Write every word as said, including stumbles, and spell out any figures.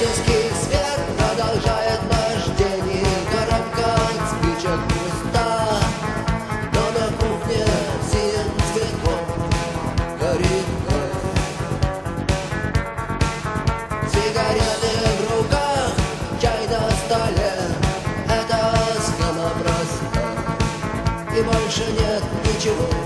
Электрический свет продолжает наш день, и коробка от спичек пуста, но на кухне синим цветком горит огонь. Сигареты в руках, чай на столе, это схема проста, и больше нет ничего.